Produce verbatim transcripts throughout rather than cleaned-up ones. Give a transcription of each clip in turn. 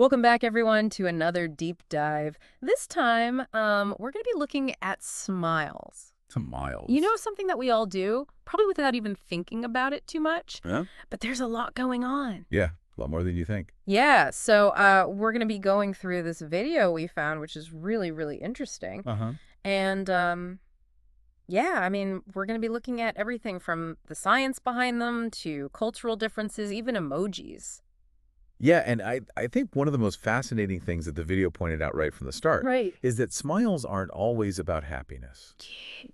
Welcome back, everyone, to another deep dive. This time, um, we're going to be looking at smiles. Smiles. You know, something that we all do, probably without even thinking about it too much. Yeah. But there's a lot going on. Yeah, a lot more than you think. Yeah. So uh, we're going to be going through this video we found, which is really, really interesting. Uh-huh. And um, yeah, I mean, we're going to be looking at everything from the science behind them to cultural differences, even emojis. Yeah, and I, I think one of the most fascinating things that the video pointed out right from the start right. is that smiles aren't always about happiness.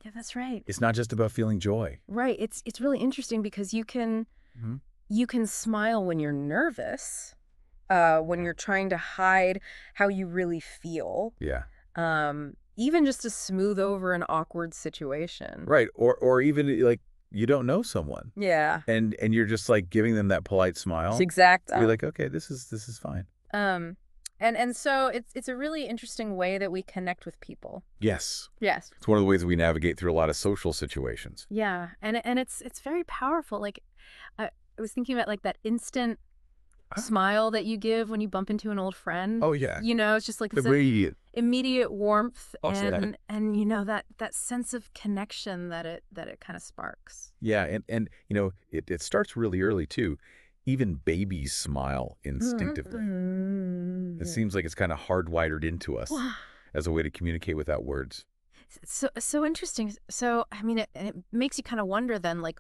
Yeah, that's right. It's not just about feeling joy. Right. It's it's really interesting because you can mm-hmm. you can smile when you're nervous, uh, when you're trying to hide how you really feel. Yeah. Um, even just to smooth over an awkward situation. Right. Or or even like, you don't know someone. Yeah. And and you're just like giving them that polite smile. Exactly. So you're like, okay, this is this is fine. Um and and so it's it's a really interesting way that we connect with people. Yes. Yes. It's one of the ways that we navigate through a lot of social situations. Yeah. And and it's it's very powerful. Like I, I was thinking about like that instant huh? smile that you give when you bump into an old friend. Oh yeah. You know, it's just like this immediate warmth also, and that. and you know that that sense of connection that it that it kind of sparks. Yeah, and and you know it it starts really early too. Even babies smile instinctively. Mm-hmm. It seems like it's kind of hardwired into us as a way to communicate without words. So so interesting. So I mean, it, it makes you kind of wonder then, like,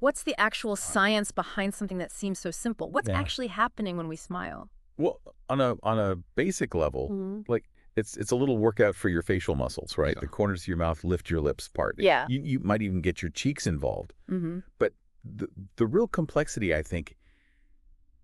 what's the actual science behind something that seems so simple? What's yeah. actually happening when we smile? Well, on a on a basic level, mm-hmm. like. It's, it's a little workout for your facial muscles, right? The corners of your mouth, lift your lips part. Yeah. You, you might even get your cheeks involved. Mm-hmm. But the, the real complexity, I think,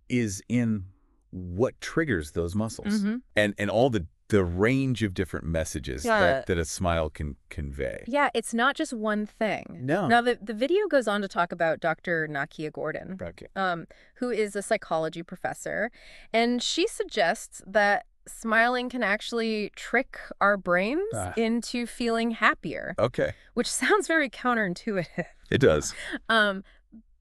is in what triggers those muscles mm-hmm. and, and all the, the range of different messages yeah. that, that a smile can convey. Yeah, it's not just one thing. No. Now, the, the video goes on to talk about Doctor Nakia Gordon, okay. um, who is a psychology professor, and she suggests that smiling can actually trick our brains ah. into feeling happier. Okay. Which sounds very counterintuitive. It does. Um,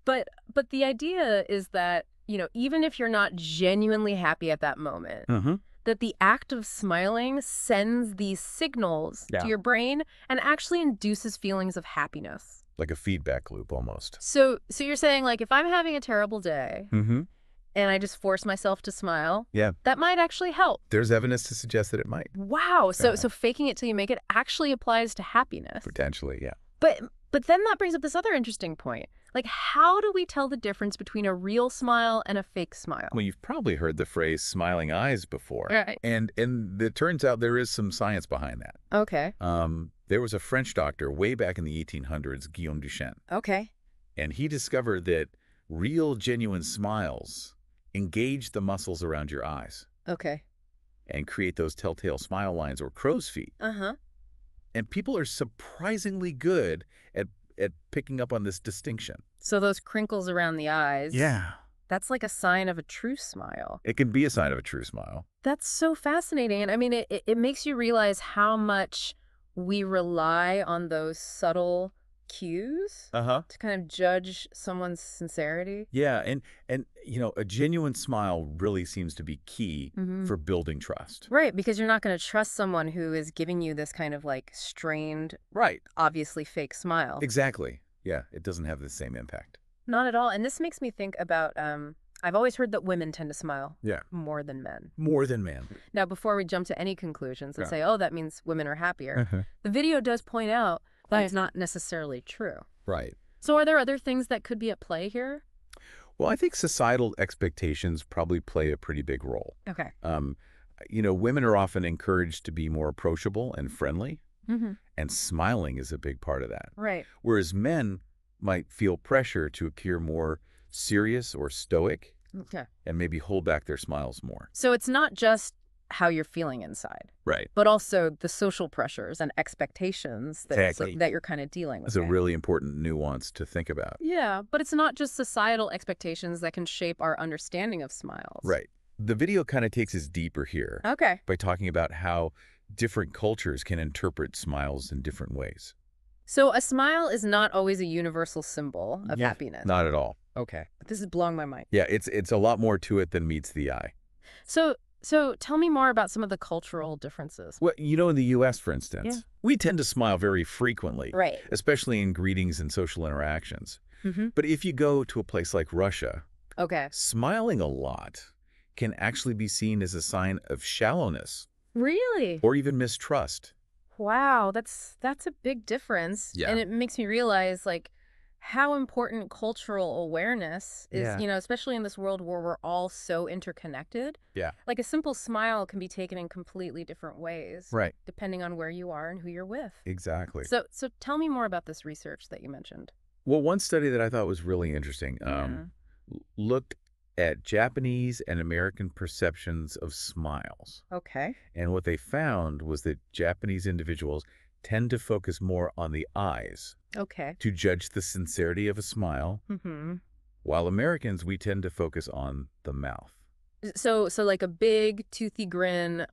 but but the idea is that, you know, even if you're not genuinely happy at that moment, mm-hmm. that the act of smiling sends these signals yeah. to your brain and actually induces feelings of happiness. Like a feedback loop almost. So, so you're saying, like, if I'm having a terrible day, mm-hmm. and I just force myself to smile, yeah. that might actually help. There's evidence to suggest that it might. Wow. So uh-huh. so faking it till you make it actually applies to happiness. Potentially, yeah. But but then that brings up this other interesting point. Like, how do we tell the difference between a real smile and a fake smile? Well, you've probably heard the phrase smiling eyes before. Right. And and it turns out there is some science behind that. Okay. Um there was a French doctor way back in the eighteen hundreds, Guillaume Duchenne. Okay. And he discovered that real, genuine smiles engage the muscles around your eyes. Okay. And create those telltale smile lines or crow's feet. Uh-huh. And people are surprisingly good at, at picking up on this distinction. So those crinkles around the eyes. Yeah. That's like a sign of a true smile. It can be a sign of a true smile. That's so fascinating. And I mean, it, it makes you realize how much we rely on those subtle cues uh-huh. to kind of judge someone's sincerity. Yeah, and and you know, a genuine smile really seems to be key mm-hmm. for building trust. Right, because you're not going to trust someone who is giving you this kind of like strained, right, obviously fake smile. Exactly. Yeah, it doesn't have the same impact. Not at all. And this makes me think about um I've always heard that women tend to smile yeah. more than men. More than men. Now, before we jump to any conclusions and yeah. say, "Oh, that means women are happier." The video does point out that's not necessarily true. Right. So are there other things that could be at play here? Well, I think societal expectations probably play a pretty big role. Okay. Um, you know, women are often encouraged to be more approachable and friendly, mm-hmm. and smiling is a big part of that. Right. Whereas men might feel pressure to appear more serious or stoic, okay. and maybe hold back their smiles more. So it's not just how you're feeling inside, right? But also the social pressures and expectations that exactly. so, that you're kind of dealing with. That's a really important nuance to think about. Yeah, but it's not just societal expectations that can shape our understanding of smiles. Right. The video kind of takes us deeper here. Okay. By talking about how different cultures can interpret smiles in different ways. So a smile is not always a universal symbol of yeah, happiness. Not at all. Okay. But this is blowing my mind. Yeah, it's it's a lot more to it than meets the eye. So. So tell me more about some of the cultural differences. Well, you know, in the U S, for instance, yeah. we tend to smile very frequently, right. especially in greetings and social interactions. Mm-hmm. But if you go to a place like Russia, okay. smiling a lot can actually be seen as a sign of shallowness. Really? Or even mistrust. Wow, that's that's a big difference. Yeah. And it makes me realize, like, how important cultural awareness is, yeah. you know, especially in this world where we're all so interconnected. Yeah. Like a simple smile can be taken in completely different ways. Right. Depending on where you are and who you're with. Exactly. So, so tell me more about this research that you mentioned. Well, one study that I thought was really interesting um, yeah. looked at Japanese and American perceptions of smiles. Okay. And what they found was that Japanese individuals tend to focus more on the eyes okay. to judge the sincerity of a smile, mm-hmm. while Americans, we tend to focus on the mouth. So, so like a big toothy grin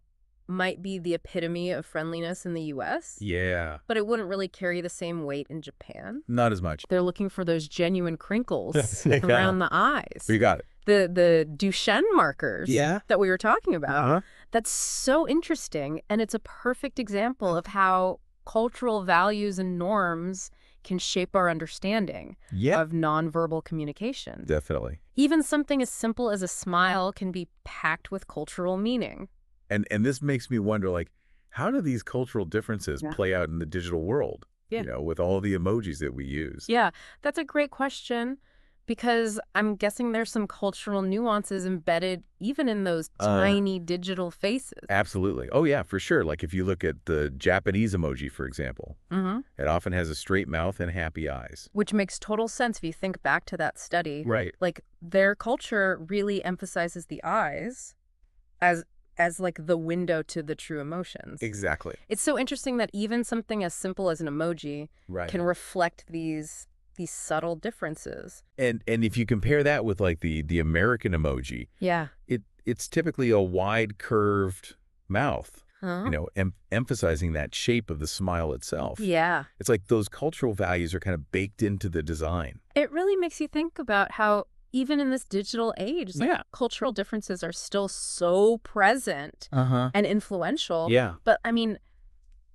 might be the epitome of friendliness in the U S. Yeah. But it wouldn't really carry the same weight in Japan. Not as much. They're looking for those genuine crinkles yeah. around the eyes. You got it. The, the Duchenne markers yeah. that we were talking about. Uh-huh. That's so interesting. And it's a perfect example of how cultural values and norms can shape our understanding yeah. of nonverbal communication. Definitely. Even something as simple as a smile can be packed with cultural meaning. And and this makes me wonder, like, how do these cultural differences yeah. play out in the digital world, yeah. you know, with all the emojis that we use? Yeah, that's a great question, because I'm guessing there's some cultural nuances embedded even in those uh, tiny digital faces. Absolutely. Oh, yeah, for sure. Like if you look at the Japanese emoji, for example, mm-hmm. it often has a straight mouth and happy eyes. Which makes total sense if you think back to that study. Right. Like their culture really emphasizes the eyes as... as like the window to the true emotions. Exactly. It's so interesting that even something as simple as an emoji right. can reflect these these subtle differences. And and if you compare that with like the the American emoji, yeah, it it's typically a wide curved mouth, huh? you know, em emphasizing that shape of the smile itself. Yeah. It's like those cultural values are kind of baked into the design. It really makes you think about how even in this digital age, like yeah. cultural differences are still so present uh-huh. and influential. Yeah. But I mean,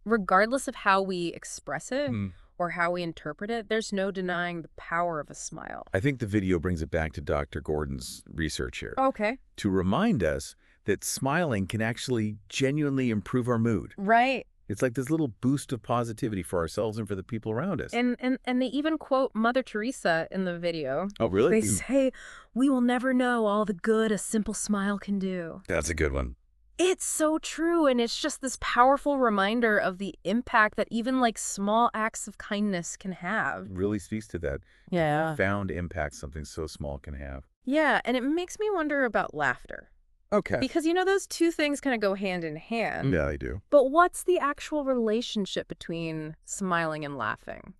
regardless of how we express it mm. or how we interpret it, there's no denying the power of a smile. I think the video brings it back to Doctor Gordon's research here. Okay. To remind us that smiling can actually genuinely improve our mood. Right. It's like this little boost of positivity for ourselves and for the people around us. And and, and they even quote Mother Teresa in the video. Oh, really? They say, "We will never know all the good a simple smile can do." That's a good one. It's so true. And it's just this powerful reminder of the impact that even like small acts of kindness can have. It really speaks to that. Yeah. Profound impact something so small can have. Yeah. And it makes me wonder about laughter. Okay. Because, you know, those two things kind of go hand in hand. Yeah, they do. But what's the actual relationship between smiling and laughing?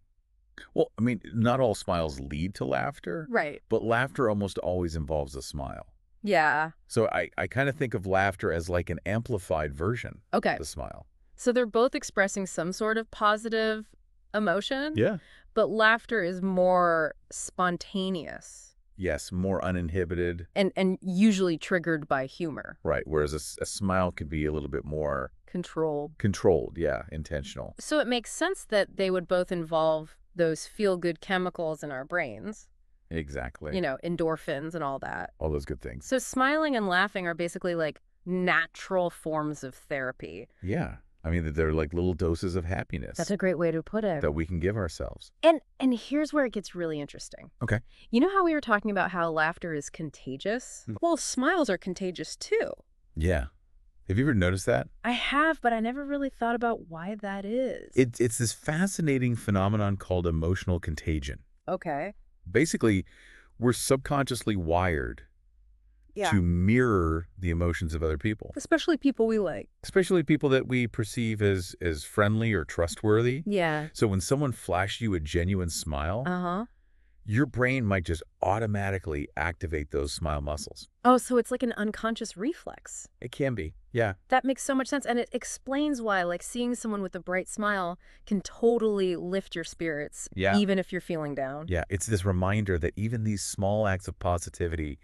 Well, I mean, not all smiles lead to laughter. Right. But laughter almost always involves a smile. Yeah. So I, I kind of think of laughter as like an amplified version okay. of the smile. So they're both expressing some sort of positive emotion. Yeah. But laughter is more spontaneous. Yes, more uninhibited. And and usually triggered by humor. Right, whereas a, a smile could be a little bit more... Controlled. Controlled, yeah, intentional. So it makes sense that they would both involve those feel-good chemicals in our brains. Exactly. You know, endorphins and all that. All those good things. So smiling and laughing are basically like natural forms of therapy. Yeah. I mean, they're like little doses of happiness. That's a great way to put it. That we can give ourselves. And and here's where it gets really interesting. Okay. You know how we were talking about how laughter is contagious? Mm. Well, smiles are contagious too. Yeah. Have you ever noticed that? I have, but I never really thought about why that is. It, it's this fascinating phenomenon called emotional contagion. Okay. Basically, we're subconsciously wired Yeah. to mirror the emotions of other people. Especially people we like. Especially people that we perceive as as friendly or trustworthy. Yeah. So when someone flashes you a genuine smile, uh-huh. your brain might just automatically activate those smile muscles. Oh, so it's like an unconscious reflex. It can be, yeah. That makes so much sense. And it explains why, like, seeing someone with a bright smile can totally lift your spirits, yeah. even if you're feeling down. Yeah, it's this reminder that even these small acts of positivity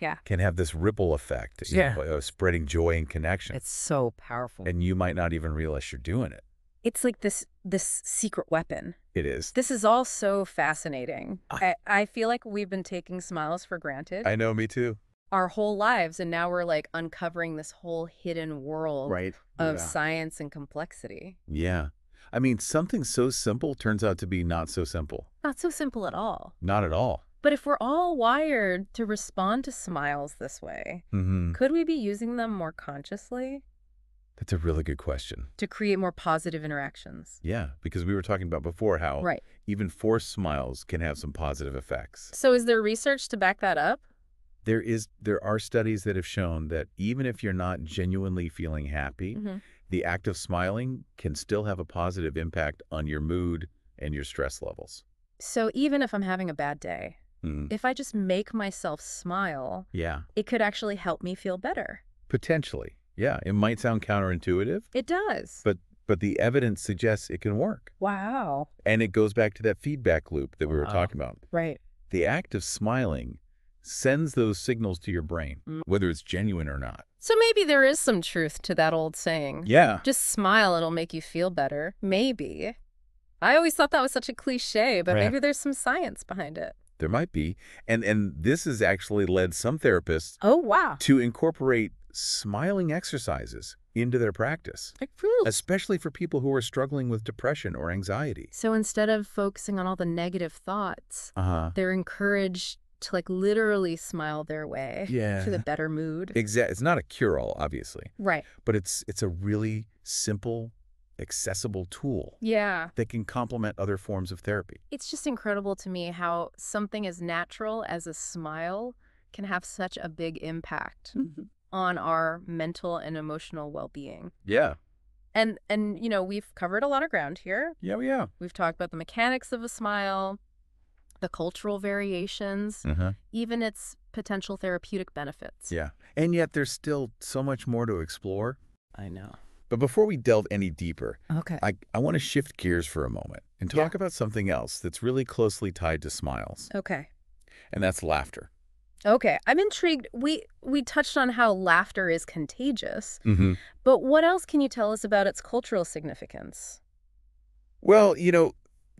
yeah. can have this ripple effect yeah. you know, of spreading joy and connection. It's so powerful. And you might not even realize you're doing it. It's like this this secret weapon. It is. This is all so fascinating. I, I, I feel like we've been taking smiles for granted. I know, me too. Our whole lives, and now we're like uncovering this whole hidden world right. of yeah. science and complexity. Yeah. I mean, something so simple turns out to be not so simple. Not so simple at all. Not at all. But if we're all wired to respond to smiles this way, mm-hmm. could we be using them more consciously? That's a really good question. To create more positive interactions. Yeah, because we were talking about before how right. even forced smiles can have some positive effects. So is there research to back that up? There is. There are studies that have shown that even if you're not genuinely feeling happy, mm-hmm. the act of smiling can still have a positive impact on your mood and your stress levels. So even if I'm having a bad day, mm-hmm. if I just make myself smile, yeah. it could actually help me feel better. Potentially. Yeah, it might sound counterintuitive. It does. But but the evidence suggests it can work. Wow. And it goes back to that feedback loop that we were wow. talking about. Right. The act of smiling sends those signals to your brain, mm. whether it's genuine or not. So maybe there is some truth to that old saying. Yeah. Just smile, it'll make you feel better. Maybe. I always thought that was such a cliche, but right. maybe there's some science behind it. There might be. And and this has actually led some therapists oh, wow. to incorporate smiling exercises into their practice, like especially for people who are struggling with depression or anxiety. So instead of focusing on all the negative thoughts, uh-huh. they're encouraged to like literally smile their way yeah. to the better mood. Exactly. It's not a cure-all, obviously. Right. But it's it's a really simple, accessible tool yeah. that can complement other forms of therapy. It's just incredible to me how something as natural as a smile can have such a big impact. Mm-hmm. on our mental and emotional well-being. Yeah. And, and you know, we've covered a lot of ground here. Yeah, we have. We've talked about the mechanics of a smile, the cultural variations, uh-huh. even its potential therapeutic benefits. Yeah. And yet there's still so much more to explore. I know. But before we delve any deeper, okay. I, I want to shift gears for a moment and talk yeah. about something else that's really closely tied to smiles. Okay. And that's laughter. Okay, I'm intrigued. We we touched on how laughter is contagious, mm-hmm. but what else can you tell us about its cultural significance? Well, you know,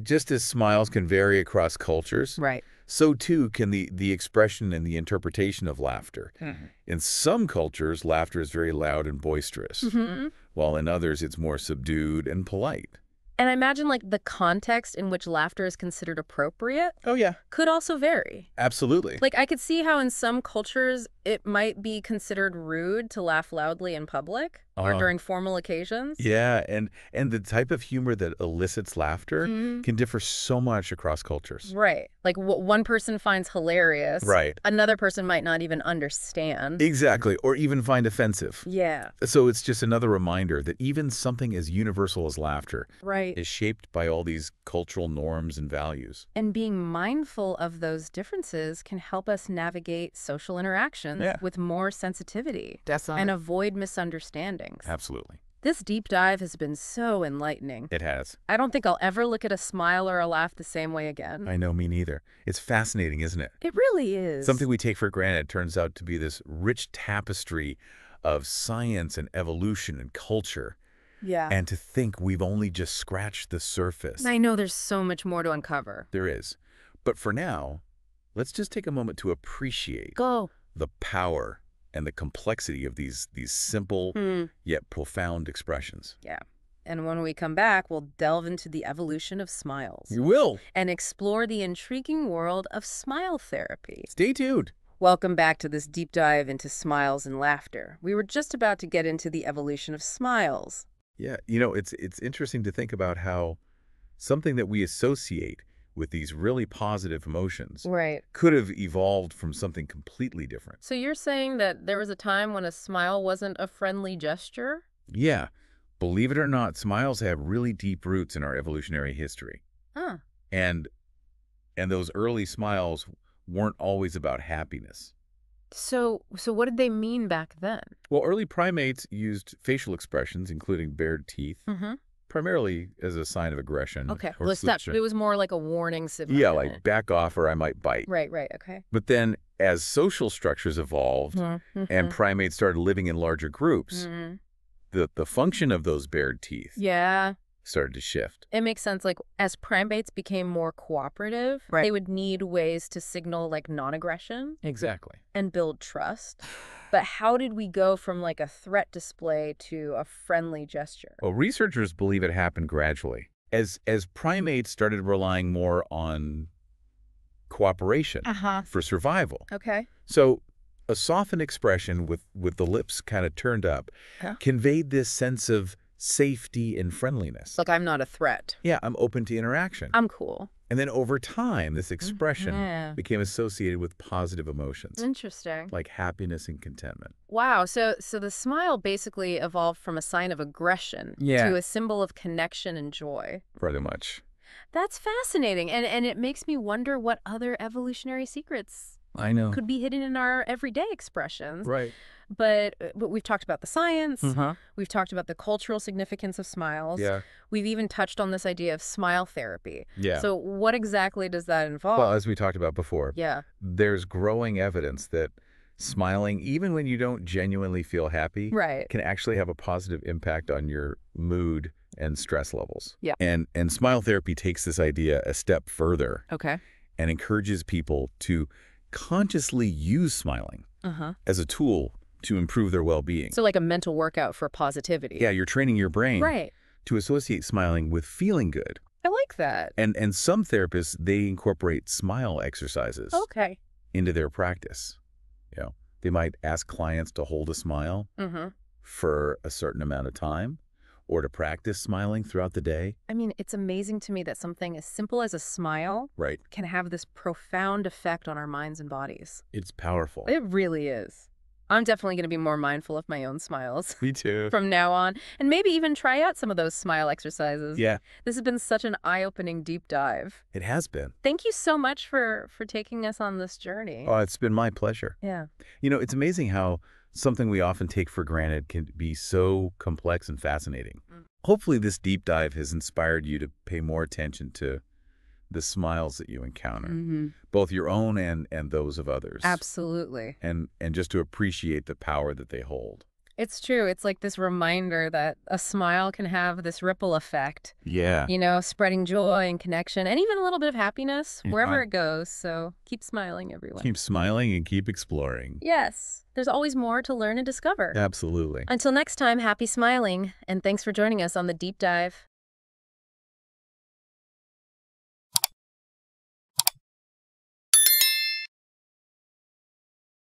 just as smiles can vary across cultures, right. so too can the, the expression and the interpretation of laughter. Mm-hmm. In some cultures, laughter is very loud and boisterous, mm-hmm. while in others it's more subdued and polite. And I imagine like the context in which laughter is considered appropriate oh, yeah. could also vary. Absolutely. Like I could see how in some cultures it might be considered rude to laugh loudly in public uh, or during formal occasions. Yeah, and, and the type of humor that elicits laughter mm-hmm. can differ so much across cultures. Right. Like what one person finds hilarious, right. another person might not even understand. Exactly, or even find offensive. Yeah. So it's just another reminder that even something as universal as laughter right. is shaped by all these cultural norms and values. And being mindful of those differences can help us navigate social interactions yeah. with more sensitivity That's and it. avoid misunderstandings. Absolutely. This deep dive has been so enlightening. It has. I don't think I'll ever look at a smile or a laugh the same way again. I know, me neither. It's fascinating, isn't it? It really is. Something we take for granted turns out to be this rich tapestry of science and evolution and culture. Yeah. And to think we've only just scratched the surface. I know there's so much more to uncover. There is. But for now, let's just take a moment to appreciate Go. the power and the complexity of these, these simple mm. yet profound expressions. Yeah. And when we come back, we'll delve into the evolution of smiles. You will. And explore the intriguing world of smile therapy. Stay tuned. Welcome back to this deep dive into smiles and laughter. We were just about to get into the evolution of smiles. Yeah, you know, it's it's interesting to think about how something that we associate with these really positive emotions right. could have evolved from something completely different. So you're saying that there was a time when a smile wasn't a friendly gesture? Yeah. Believe it or not, smiles have really deep roots in our evolutionary history. Huh. And and those early smiles weren't always about happiness. So, so what did they mean back then? Well, early primates used facial expressions, including bared teeth, mm-hmm. primarily as a sign of aggression. Okay, well, it's not, it was more like a warning signal. Yeah, like back off or I might bite. Right, right, okay. But then as social structures evolved mm-hmm. and primates started living in larger groups, mm-hmm. the, the function of those bared teeth yeah. started to shift. It makes sense. Like, as primates became more cooperative, right. they would need ways to signal, like, non-aggression. Exactly. And build trust. But how did we go from, like, a threat display to a friendly gesture? Well, researchers believe it happened gradually. As, as primates started relying more on cooperation uh-huh. for survival. Okay. So a softened expression with, with the lips kind of turned up yeah. conveyed this sense of safety and friendliness. Like, I'm not a threat. Yeah, I'm open to interaction. I'm cool. And then over time, this expression yeah. became associated with positive emotions. Interesting. Like happiness and contentment. Wow. So so the smile basically evolved from a sign of aggression yeah. to a symbol of connection and joy. Pretty much. That's fascinating. And, and it makes me wonder what other evolutionary secrets I know could be hidden in our everyday expressions. Right. But, but we've talked about the science. Mm-hmm. We've talked about the cultural significance of smiles. Yeah. We've even touched on this idea of smile therapy. Yeah. So what exactly does that involve? Well, as we talked about before, yeah. there's growing evidence that smiling, even when you don't genuinely feel happy, right. can actually have a positive impact on your mood and stress levels. Yeah. And, and smile therapy takes this idea a step further. Okay. And encourages people to consciously use smiling uh-huh. as a tool to improve their well-being. So like a mental workout for positivity. Yeah, you're training your brain right. to associate smiling with feeling good. I like that. And and some therapists, they incorporate smile exercises okay. into their practice. You know, they might ask clients to hold a smile mm-hmm. for a certain amount of time or to practice smiling throughout the day. I mean, it's amazing to me that something as simple as a smile right. can have this profound effect on our minds and bodies. It's powerful. It really is. I'm definitely going to be more mindful of my own smiles. Me too. From now on. And maybe even try out some of those smile exercises. Yeah. This has been such an eye-opening deep dive. It has been. Thank you so much for, for taking us on this journey. Oh, it's been my pleasure. Yeah. You know, it's amazing how something we often take for granted can be so complex and fascinating. Mm-hmm. Hopefully this deep dive has inspired you to pay more attention to the smiles that you encounter, mm-hmm. both your own and, and those of others. Absolutely. And, and just to appreciate the power that they hold. It's true. It's like this reminder that a smile can have this ripple effect. Yeah. You know, spreading joy and connection and even a little bit of happiness wherever it goes. So keep smiling, everyone. Keep smiling and keep exploring. Yes. There's always more to learn and discover. Absolutely. Until next time, happy smiling. And thanks for joining us on The Deep Dive.